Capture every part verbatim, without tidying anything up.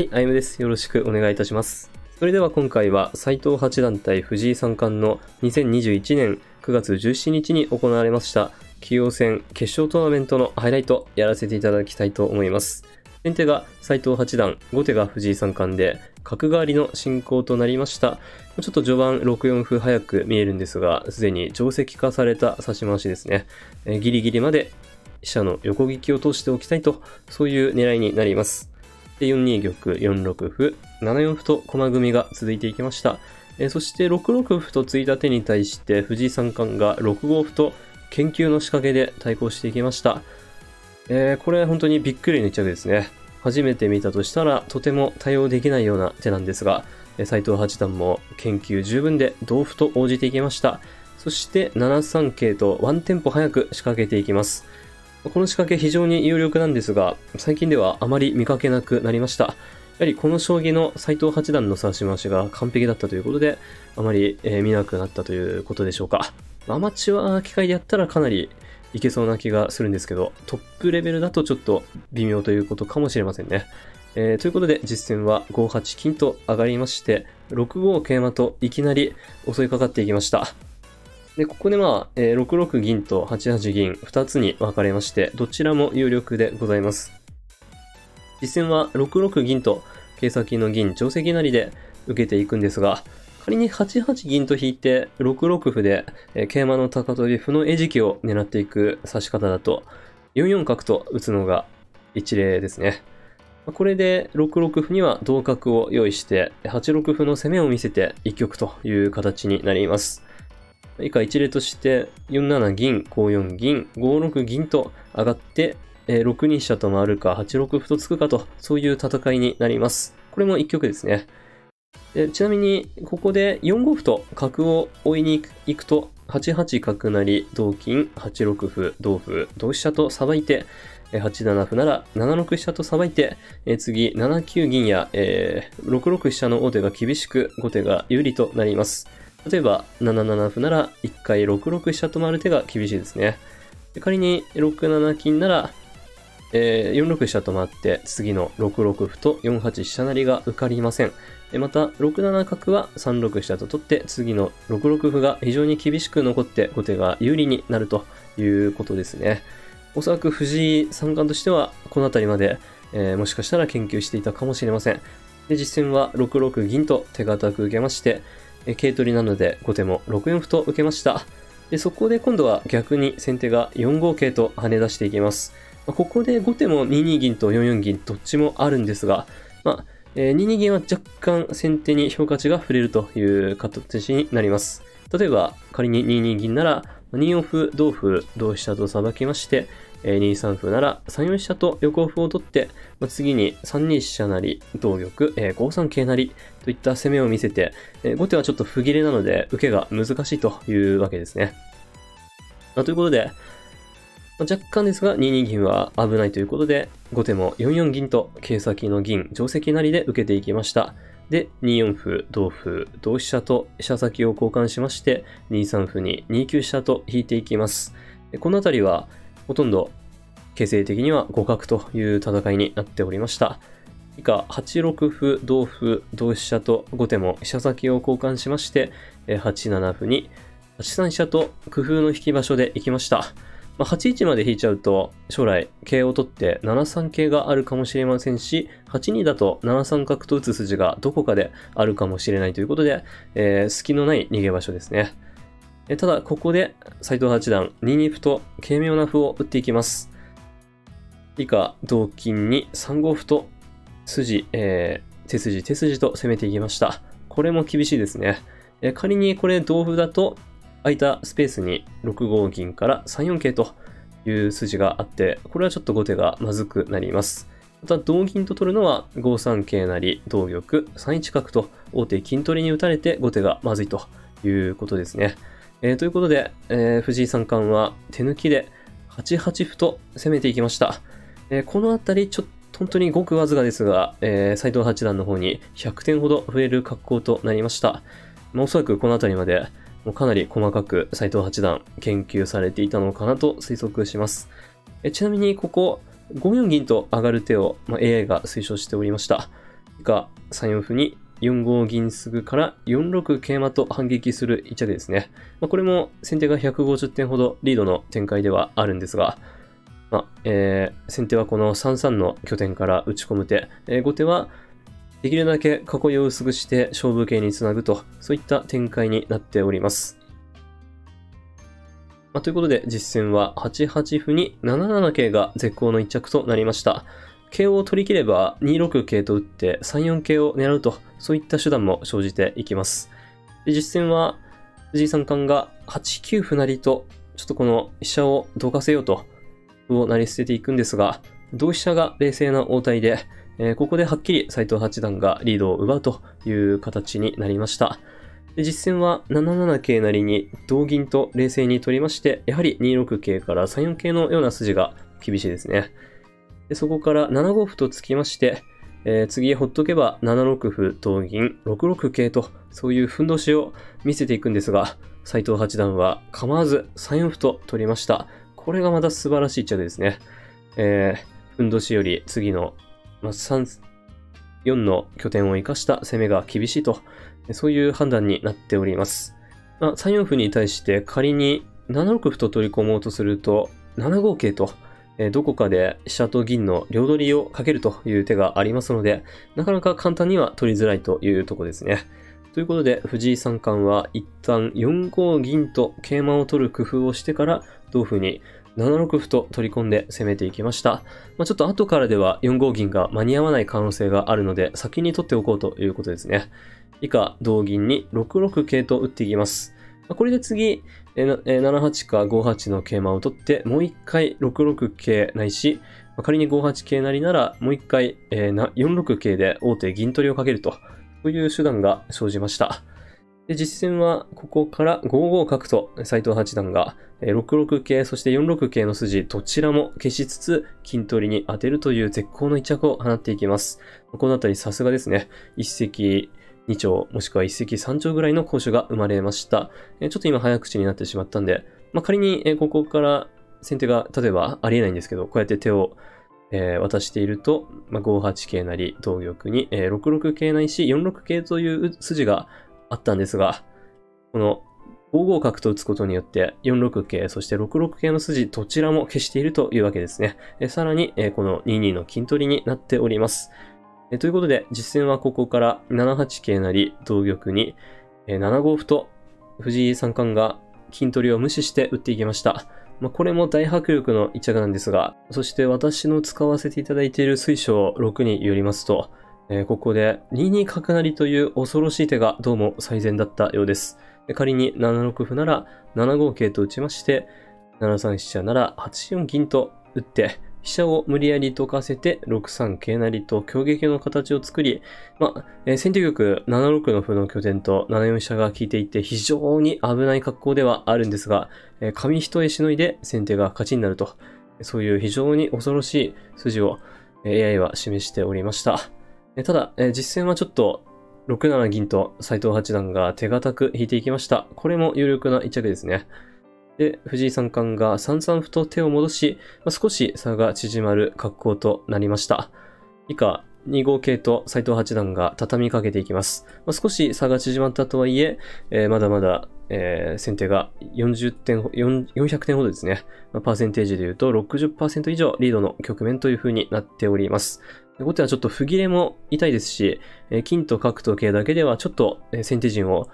はい、あゆむです。よろしくお願いいたします。それでは今回は斎藤八段対藤井三冠のにせんにじゅういちねんくがつじゅうしちにちに行われました棋王戦決勝トーナメントのハイライトやらせていただきたいと思います。先手が斎藤八段、後手が藤井三冠で角換わりの進行となりました。ちょっと序盤ろくよんふ早く見えるんですが、すでに定石化された指し回しですね。えギリギリまで飛車の横利きを通しておきたいと、そういう狙いになります。でよんに玉、よんろく歩、ななよん歩と駒組みが続いていきました。えそしてろくろく歩と突いた手に対して藤井三冠がろくご歩と研究の仕掛けで対抗していきました。えー、これ本当にびっくりの一着ですね。初めて見たとしたらとても対応できないような手なんですが、斎藤八段も研究十分で同歩と応じていきました。そしてななさんけいとワンテンポ早く仕掛けていきます。この仕掛け非常に有力なんですが、最近ではあまり見かけなくなりました。やはりこの将棋の斎藤八段の指し回しが完璧だったということで、あまり見なくなったということでしょうか。アマチュア機械でやったらかなりいけそうな気がするんですけど、トップレベルだとちょっと微妙ということかもしれませんね。えー、ということで実戦はごはちきんと上がりまして、ろくごけいまといきなり襲いかかっていきました。で、ここでまあ、えー、ろくろく銀とはちはち銀ふたつに分かれまして、どちらも有力でございます。実戦はろくろく銀と、桂先の銀定石なりで受けていくんですが、仮にはちはち銀と引いて、ろくろく歩で、えー、桂馬の高飛び歩の餌食を狙っていく指し方だと、よんよん角と打つのが一例ですね。これでろくろく歩には同角を用意して、はちろく歩の攻めを見せて一局という形になります。以下一例として、よんなな銀、ごよん銀、ごろく銀と上がって、ろくに飛車と回るか、はちろく歩と突くかと、そういう戦いになります。これも一局ですね。でちなみに、ここでよんご歩と角を追いに行くと、はちはち角成、同金、はちろく歩、同歩、同飛車とさばいて、はちなな歩ならななろく飛車とさばいて、次、ななきゅう銀や、えー、ろくろく飛車の王手が厳しく、後手が有利となります。例えば、なななな歩なら、いっかいろくろく飛車と回る手が厳しいですね。で仮に、ろくなな金なら、えー、よんろく飛車と回って、次のろくろく歩とよんはち飛車成が受かりません。また、ろくなな角はさんろく飛車と取って、次のろくろく歩が非常に厳しく残って、後手が有利になるということですね。おそらく藤井三冠としては、この辺りまで、えー、もしかしたら研究していたかもしれません。で、実戦はろくろく銀と手堅く受けまして、桂取りなので後手もろくよん歩と受けました。でそこで今度は逆に先手がよんごけいと跳ね出していきます。ここで後手もにに銀とよんよん銀どっちもあるんですが、まあえー、にに銀は若干先手に評価値が触れるという形になります。例えば仮ににに銀ならによん歩同歩同飛車とさばきまして、にさん歩ならさんよん飛車と横歩を取って、まあ、次にさんに飛車なり同玉、えー、ごさん桂なりといった攻めを見せて、えー、後手はちょっと歩切れなので受けが難しいというわけですね。まあ、ということで、まあ、若干ですがにに銀は危ないということで後手もよんよん銀と桂先の銀定石なりで受けていきました。でによん歩同歩同飛車と飛車先を交換しましてにさん歩ににきゅう飛車と引いていきます。この辺りはほとんど形勢的には互角という戦いになっておりました。以下、はちろく歩、同歩、同飛車と後手も飛車先を交換しまして、はちなな歩にはちさん飛車と工夫の引き場所で行きました。まあ、はちいちまで引いちゃうと将来桂を取ってななさん桂があるかもしれませんし、はちにだとななさん角と打つ筋がどこかであるかもしれないということで、えー、隙のない逃げ場所ですね。ただ、ここで、斎藤八段、にに歩と、軽妙な歩を打っていきます。以下、同金にさんご歩と、筋、えー、手筋、手筋と攻めていきました。これも厳しいですね。えー、仮にこれ同歩だと、空いたスペースにろくご銀からさんよん桂という筋があって、これはちょっと後手がまずくなります。また、同銀と取るのは、ごさん桂成、同玉、さんいち角と、王手金取りに打たれて、後手がまずいということですね。えー、ということで、えー、藤井三冠は手抜きではちはち歩と攻めていきました。えー、このあたり、ちょっと本当にごくわずかですが、えー、斎藤八段の方にひゃくてんほど増える格好となりました。まあ、おそらくこのあたりまで、もうかなり細かく斎藤八段研究されていたのかなと推測します。えー、ちなみに、ここ、ごよん銀と上がる手を、まあ、エーアイ が推奨しておりました。がさん四歩によんご銀すぐからよんろく桂馬と反撃する一着ですね。まあ、これも先手がひゃくごじゅってんほどリードの展開ではあるんですが、まあえー、先手はこのさん三の拠点から打ち込む手、えー、後手はできるだけ囲いを薄くして勝負形につなぐと、そういった展開になっております。まあ、ということで実戦ははちはち歩になななな桂が絶好の一着となりました。桂を取り切ればにろく桂と打ってさんよん桂を狙うと、そういった手段も生じていきます。で実戦は藤井三冠がはちきゅう歩成と、ちょっとこの飛車をどかせようと歩を成り捨てていくんですが、同飛車が冷静な応対で、えー、ここではっきり斎藤八段がリードを奪うという形になりました。で実戦はなななな桂成に同銀と冷静に取りまして、やはりにろく桂からさんよん桂のような筋が厳しいですね。でそこからななご歩と突きまして、えー、次へほっとけばななろく歩同銀ろくろく桂と、そういうふんどしを見せていくんですが、斎藤八段は構わずさんよん歩と取りました。これがまた素晴らしい一着ですね。えー、ふんどしより次の、まあ、さん、よんの拠点を生かした攻めが厳しいと、そういう判断になっております。まあ、さんよん歩に対して仮にななろく歩と取り込もうとすると、ななご桂と、えー、どこかで飛車と銀の両取りをかけるという手がありますので、なかなか簡単には取りづらいというとこですね。ということで、藤井三冠は一旦よんご銀と桂馬を取る工夫をしてから、同歩にななろく歩と取り込んで攻めていきました。まあ、ちょっと後からではよん五銀が間に合わない可能性があるので、先に取っておこうということですね。以下、同銀にろく六桂と打っていきます。これで次、なな八かご八の桂馬を取って、もう一回ろく六桂ないし、仮にご八桂成なら、もう一回よん六桂で王手銀取りをかけると。という手段が生じました。で実戦はここからご五角と斎藤八段がろく六桂そしてよん六桂の筋どちらも消しつつ金取りに当てるという絶好の一着を放っていきます。このあたりさすがですね。一石二鳥もしくは一石三鳥ぐらいの好手が生まれました。ちょっと今早口になってしまったんで、まあ、仮にここから先手が例えばありえないんですけどこうやって手をえー、渡していると、まあ、ご八桂成同玉に、えー、ろく六桂ないしよん六桂という筋があったんですが、このご五角と打つことによってよん六桂そしてろく六桂の筋どちらも消しているというわけですね。えー、さらに、えー、このに二の金取りになっております。えー、ということで実戦はここからなな八桂成同玉に、えー、なな五歩と藤井三冠が金取りを無視して打っていきました。まあこれも大迫力の一着なんですが、そして私の使わせていただいている水晶ろくによりますと、えー、ここでに二角成という恐ろしい手がどうも最善だったようです。で仮になな六歩ならなな五桂と打ちまして、なな三飛車ならはち四銀と打って、飛車を無理やりどかせてろく三桂成と挟撃の形を作り、まあ、えー、先手玉なな六の歩の拠点となな四飛車が効いていて非常に危ない格好ではあるんですが、えー、紙一重しのいで先手が勝ちになると、そういう非常に恐ろしい筋を エーアイ は示しておりました。えー、ただ、えー、実戦はちょっとろく七銀と斎藤八段が手堅く引いていきました。これも有力な一着ですね。で、藤井三冠がさん三歩と手を戻し、まあ、少し差が縮まる格好となりました。以下、に五桂と斎藤八段が畳みかけていきます。まあ、少し差が縮まったとはいえ、えー、まだまだ、えー、先手がよんじゅってん、よんひゃくてんほどですね。まあ、パーセンテージで言うと ろくじゅっパーセント 以上リードの局面という風になっております。後手はちょっと歩切れも痛いですし、えー、金と角と桂だけではちょっと先手陣を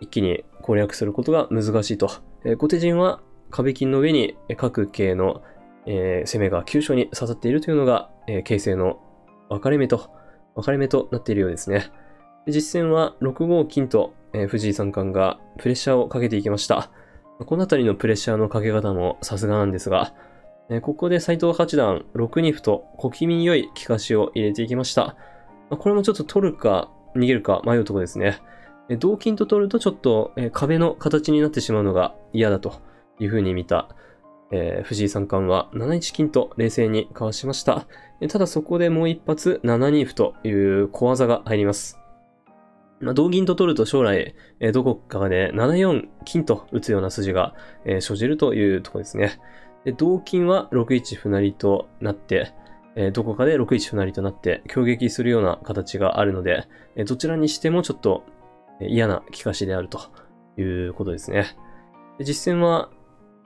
一気に攻略することが難しいと。後手陣は壁金の上に各桂の攻めが急所に刺さっているというのが形勢の分かれ目と、分かれ目となっているようですね。実戦はろく五金と藤井三冠がプレッシャーをかけていきました。この辺りのプレッシャーのかけ方もさすがなんですが、ここで斎藤八段ろく二歩と小気味良い利かしを入れていきました。これもちょっと取るか逃げるか迷うところですね。同金と取るとちょっと壁の形になってしまうのが嫌だというふうに見た、えー、藤井三冠はなな一金と冷静にかわしました。ただそこでもう一発なな二歩という小技が入ります。まあ、同銀と取ると将来、えー、どこかでなな四金と打つような筋が、えー、生じるというところですね。で同金はろく一歩成となって、えー、どこかでろくいち歩成となって挟撃するような形があるので、えー、どちらにしてもちょっと嫌な利かしであるということですね。で実戦は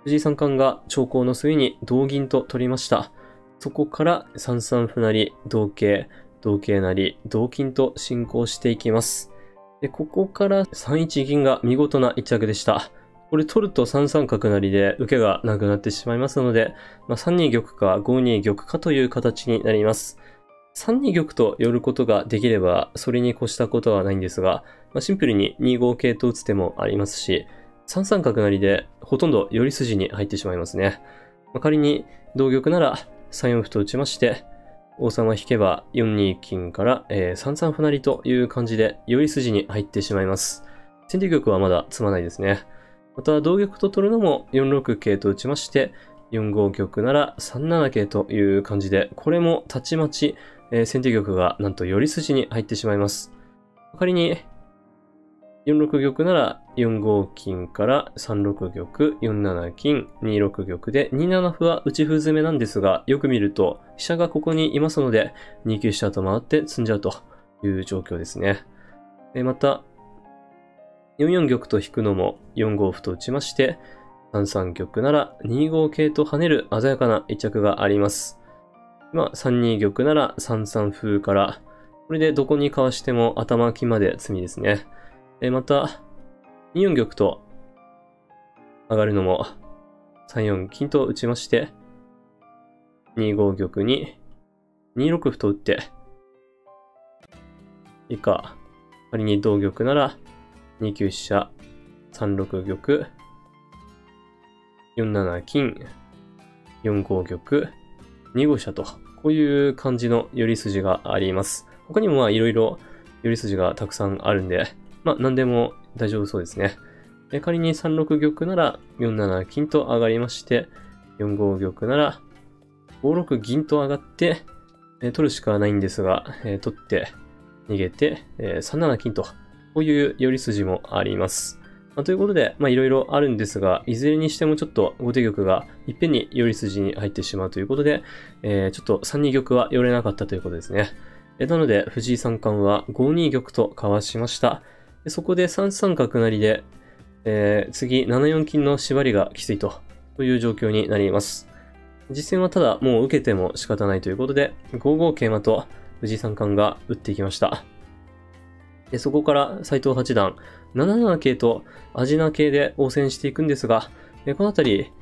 藤井三冠が長考の末に同銀と取りました。そこからさん三歩成、同桂、同桂成、同金と進行していきます。で、ここからさん一銀が見事な一着でした。これ取るとさん三角成で受けがなくなってしまいますので、まあ、さん二玉かご二玉かという形になります。さん二玉と寄ることができれば、それに越したことはないんですが、まあ、シンプルにに五桂と打つ手もありますし、さん三角成でほとんど寄り筋に入ってしまいますね。まあ、仮に同玉ならさん四歩と打ちまして、王様引けばよん二金からさん三歩成という感じで寄り筋に入ってしまいます。先手玉はまだ詰まないですね。また同玉と取るのもよん六桂と打ちまして、よん五玉ならさん七桂という感じで、これもたちまち先手玉がなんと寄り筋に入ってしまいます。仮によん六玉ならよん五金からさん六玉、よん七金、に六玉でに七歩は打ち歩攻めなんですが、よく見ると飛車がここにいますのでに九飛車と回って詰んじゃうという状況ですね。でまたよん四玉と引くのもよん五歩と打ちまして、さん三玉ならに五桂と跳ねる鮮やかな一着があります。まあさん二玉ならさん三歩から、これでどこにかわしても頭金まで詰みですね。また、に四玉と上がるのも、さん四金と打ちまして、に五玉に、に六歩と打って、以下、仮に同玉なら、に九飛車、さん六玉、よん七金、よん五玉、に五飛車と、こういう感じの寄り筋があります。他にもまあいろいろ寄り筋がたくさんあるんで、まあ、何でも大丈夫そうですね。で仮にさん六玉ならよん七金と上がりまして、よん五玉ならご六銀と上がって、えー、取るしかないんですが、えー、取って、逃げて、えー、さん七金と、こういう寄り筋もあります。まあ、ということで、まあ、いろいろあるんですが、いずれにしてもちょっと後手玉がいっぺんに寄り筋に入ってしまうということで、えー、ちょっとさん二玉は寄れなかったということですね。えー、なので、藤井三冠はご二玉とかわしました。そこでさん三角成で、えー、次なな四金の縛りがきついと、という状況になります。実戦はただもう受けても仕方ないということで、ご五桂馬と藤井三冠が打っていきました。でそこから斎藤八段、なな七桂とアジナ桂で応戦していくんですが、でこのあたり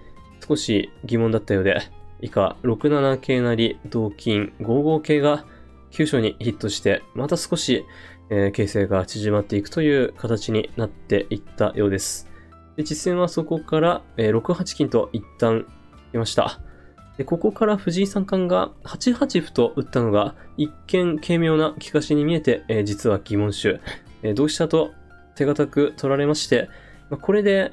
少し疑問だったようで、以下ろく七桂成、同金、ご五桂が急所にヒットして、また少しえー、形勢が縮まっていくという形になっていったようです。で実戦はそこから、えー、ろく八金と一旦来ました。でここから藤井三冠がはち八歩と打ったのが一見軽妙な利かしに見えて、えー、実は疑問手。えー、同飛車と手堅く取られまして、まあ、これで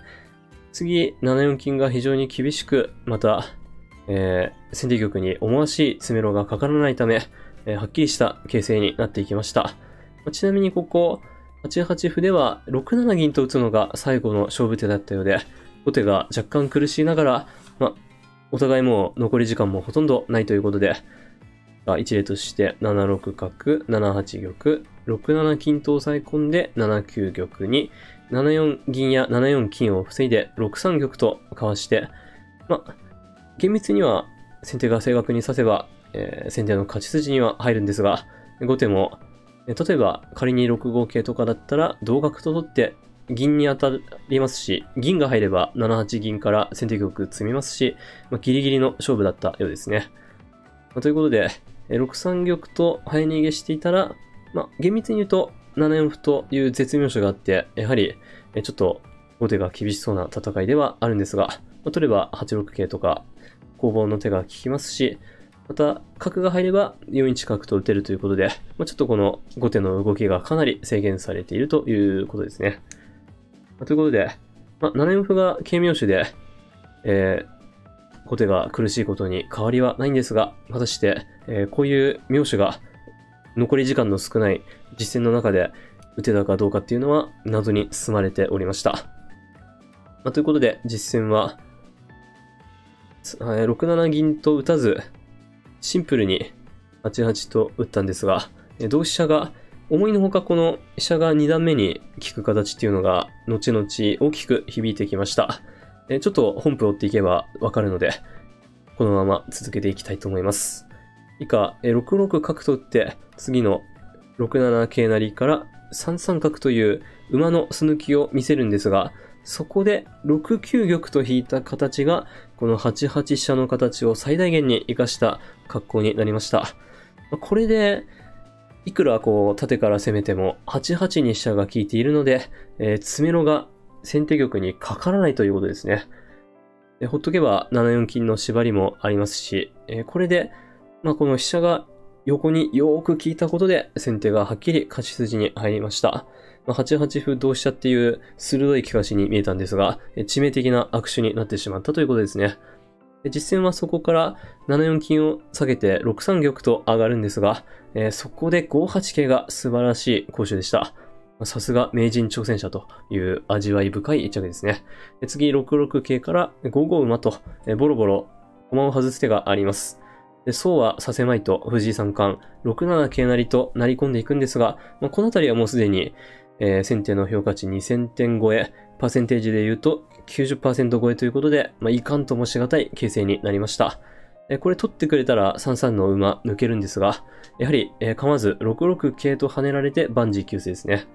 次なな四金が非常に厳しく、また、えー、先手玉に思わしい詰めろがかからないため、えー、はっきりした形勢になっていきました。ちなみにここ、はち八歩ではろく七銀と打つのが最後の勝負手だったようで、後手が若干苦しいながら、ま、お互いもう残り時間もほとんどないということで、一例としてなな六角、なな八玉、ろく七金と抑え込んでなな九玉に、なな四銀やなな四金を防いでろく三玉とかわして、ま、厳密には先手が正確に指せば、えー、先手の勝ち筋には入るんですが、後手も例えば仮にろく五桂とかだったら同角と取って銀に当たりますし、銀が入ればなな八銀から先手玉詰みますし、まあ、ギリギリの勝負だったようですね。まあ、ということでろく三玉と早逃げしていたら、まあ、厳密に言うとなな四歩という絶妙手があって、やはりちょっと後手が厳しそうな戦いではあるんですが、まあ、取ればはち六桂とか攻防の手が効きますし、また、角が入ればよん一角と打てるということで、まあ、ちょっとこの後手の動きがかなり制限されているということですね。まあ、ということで、まあ、なな四歩が軽妙手で、えー、後手が苦しいことに変わりはないんですが、果たして、えー、こういう妙手が残り時間の少ない実戦の中で打てたかどうかっていうのは謎に包まれておりました。まあ、ということで、実戦は、ろく七銀と打たず、シンプルにはちはちと打ったんですが、同飛車が思いのほかこの飛車がに段目に効く形っていうのが後々大きく響いてきました。ちょっと本譜追っていけばわかるので、このまま続けていきたいと思います。以下、ろく六角と打って、次のろく七桂成からさん三角という馬の巣抜きを見せるんですが、そこでろく九玉と引いた形が、このはち八飛車の形を最大限に活かした格好になりました。これで、いくらこう縦から攻めてもはち八に飛車が効いているので、えー、詰めろが先手玉にかからないということですね。でほっとけばなな四金の縛りもありますし、えー、これで、まあ、この飛車が横によーく効いたことで先手がはっきり勝ち筋に入りました。まあ、はち八歩同飛車っていう鋭い利かしに見えたんですが、致命的な悪手になってしまったということですね。実戦はそこからなな四金を下げてろく三玉と上がるんですが、えー、そこでご八桂が素晴らしい好手でした。さすが名人挑戦者という味わい深い一着ですね。次ろく六桂からご五馬とボロボロ駒を外す手があります。そうはさせまいと藤井三冠ろく七桂成と成り込んでいくんですが、まあ、この辺りはもうすでに、えー、先手の評価値にせん点超え、パーセンテージで言うと きゅうじゅっパーセント 超えということで、まあ、いかんともしがたい形勢になりました。これ取ってくれたらさん三の馬抜けるんですが、やはり構わずろく六桂と跳ねられて万事休すですね。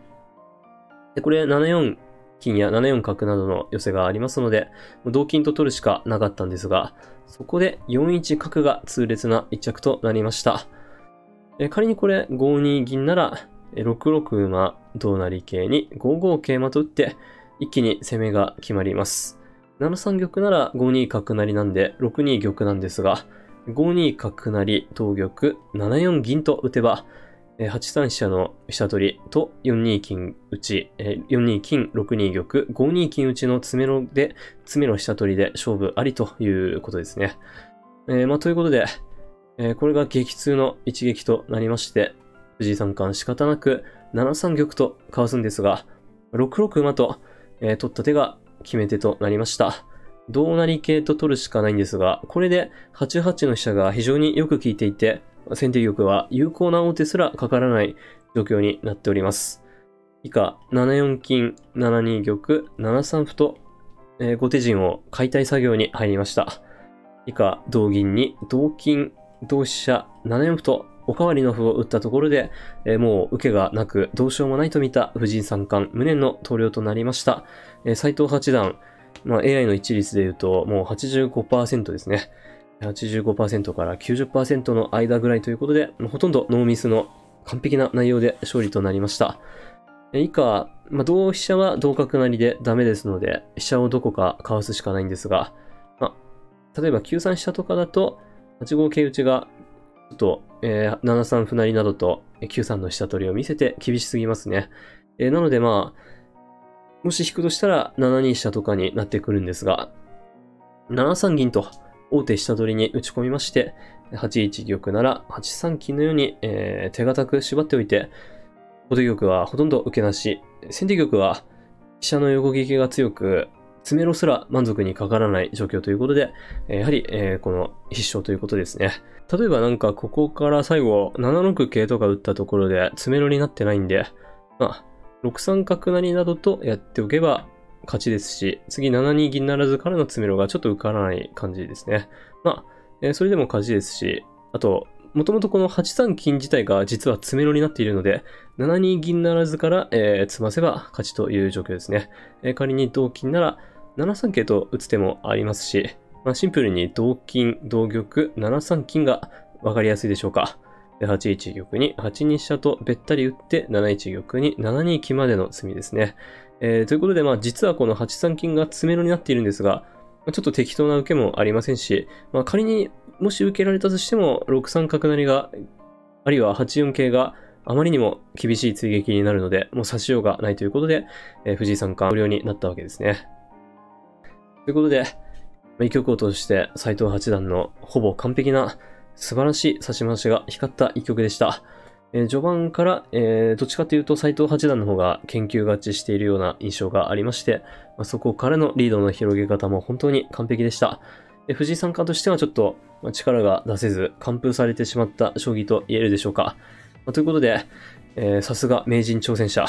でこれなな四金やなな四角などの寄せがありますので、同金と取るしかなかったんですが、そこでよん一角が痛烈な一着となりました。仮にこれご二銀なら、ろく六馬同成桂にご五桂馬と打って、一気に攻めが決まります。なな三玉ならご二角成なんでろく二玉なんですが、ご二角成同玉なな四銀と打てば、はち三飛車の飛車取りとよん二金打ち、よん二金ろく二玉ご二金打ちの詰めろで、詰めろ飛車取りで勝負ありということですね。えー、まあということで、えー、これが激痛の一撃となりまして、藤井三冠仕方なくなな三玉とかわすんですが、ろく六馬と、えー、取った手が決め手となりました。同成桂と取るしかないんですが、これではち八の飛車が非常によく効いていて、先手玉は有効な王手すらかからない状況になっております。以下、なな四金、なな二玉、なな三歩と、えー、後手陣を解体作業に入りました。以下、同銀に同金、同飛車、なな四歩とおかわりの歩を打ったところで、えー、もう受けがなくどうしようもないと見た藤井三冠、無念の投了となりました。えー、斎藤八段、まあ、エーアイ の一率でいうともう はちじゅうごパーセント ですね。はちじゅうごパーセント から きゅうじゅっパーセント の間ぐらいということで、ほとんどノーミスの完璧な内容で勝利となりました。以下、まあ、同飛車は同角成でダメですので、飛車をどこかかわすしかないんですが、まあ、例えばきゅう三飛車とかだと、はち五桂打ちが、ちょっと、えー、なな三歩成などときゅう三の飛車取りを見せて厳しすぎますね。えー、なのでまあ、もし引くとしたらなな二飛車とかになってくるんですが、なな三銀と、王手下取りに打ち込みまして、はち一玉ならはち三金のように、えー、手堅く縛っておいて、後手玉はほとんど受けなし、先手玉は飛車の横利きが強く、詰めろすら満足にかからない状況ということで、やはり、えー、この必勝ということですね。例えばなんかここから最後なな六桂とか打ったところで詰めろになってないんで、まあ、ろく三角成などとやっておけば、勝ちですし、次なな二銀ならずからの詰めろがちょっと受からない感じですね。まあ、えー、それでも勝ちですし、あと、もともとこのはち三金自体が実は詰めろになっているので、なな二銀ならずから、えー、詰ませば勝ちという状況ですね。えー、仮に同金ならなな三桂と打つ手もありますし、まあ、シンプルに同金、同玉、なな三金が分かりやすいでしょうか。ではち一玉にはち二飛車とべったり打って、なな一玉になな二金までの詰みですね。えー、ということで、まあ、実はこのはち三金が詰めろになっているんですが、ちょっと適当な受けもありませんし、まあ、仮にもし受けられたとしても、ろく三角成が、あるいははち四桂があまりにも厳しい追撃になるので、もう差しようがないということで、えー、藤井三冠投了になったわけですね。ということで、一局を通して斎藤八段のほぼ完璧な素晴らしい指し回しが光った一局でした。序盤から、えー、どっちかというと斎藤八段の方が研究勝ちしているような印象がありまして、そこからのリードの広げ方も本当に完璧でした。で藤井三冠としてはちょっと力が出せず、完封されてしまった将棋と言えるでしょうか。まあ、ということで、さすが名人挑戦者、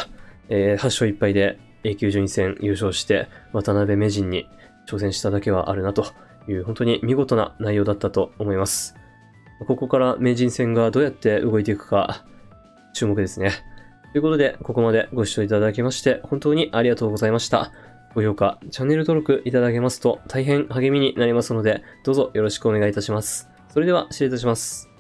えー、はっしょういっぱいで A 級順位戦優勝して、渡辺名人に挑戦しただけはあるなという、本当に見事な内容だったと思います。ここから名人戦がどうやって動いていくか、注目ですね。ということで、ここまでご視聴いただきまして、本当にありがとうございました。ご評価、チャンネル登録いただけますと大変励みになりますので、どうぞよろしくお願いいたします。それでは失礼いたします。